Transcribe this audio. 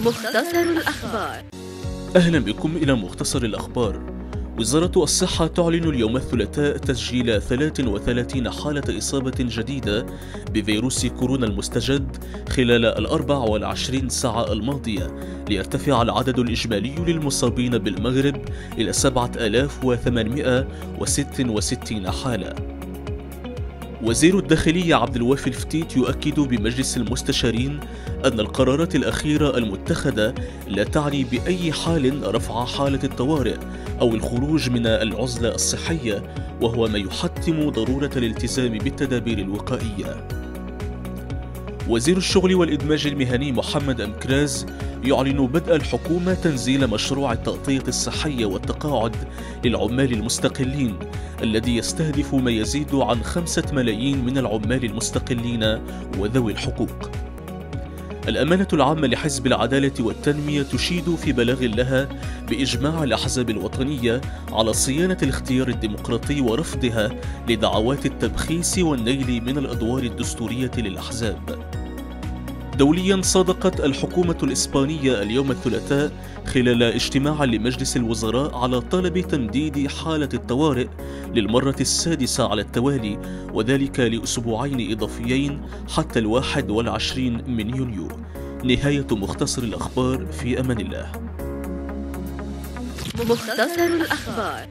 مختصر الأخبار. أهلا بكم إلى مختصر الأخبار. وزارة الصحة تعلن اليوم الثلاثاء تسجيل 33 حالة إصابة جديدة بفيروس كورونا المستجد خلال 24 ساعة الماضية، ليرتفع العدد الإجمالي للمصابين بالمغرب إلى 7866 حالة. وزير الداخلية عبد الوافي الفتيت يؤكد بمجلس المستشارين أن القرارات الأخيرة المتخذة لا تعني بأي حال رفع حالة الطوارئ أو الخروج من العزلة الصحية، وهو ما يحتم ضرورة الالتزام بالتدابير الوقائية. وزير الشغل والإدماج المهني محمد أم كراز يعلن بدء الحكومة تنزيل مشروع التغطية الصحية والتقاعد للعمال المستقلين، الذي يستهدف ما يزيد عن 5 ملايين من العمال المستقلين وذوي الحقوق. الأمانة العامة لحزب العدالة والتنمية تشيد في بلاغ لها بإجماع الأحزاب الوطنية على صيانة الاختيار الديمقراطي ورفضها لدعوات التبخيس والنيل من الأدوار الدستورية للأحزاب. دوليا، صادقت الحكومة الإسبانية اليوم الثلاثاء خلال اجتماع لمجلس الوزراء على طلب تمديد حالة الطوارئ للمرة السادسة على التوالي، وذلك لأسبوعين إضافيين حتى 21 من يونيو. نهاية مختصر الأخبار، في أمان الله. مختصر الأخبار.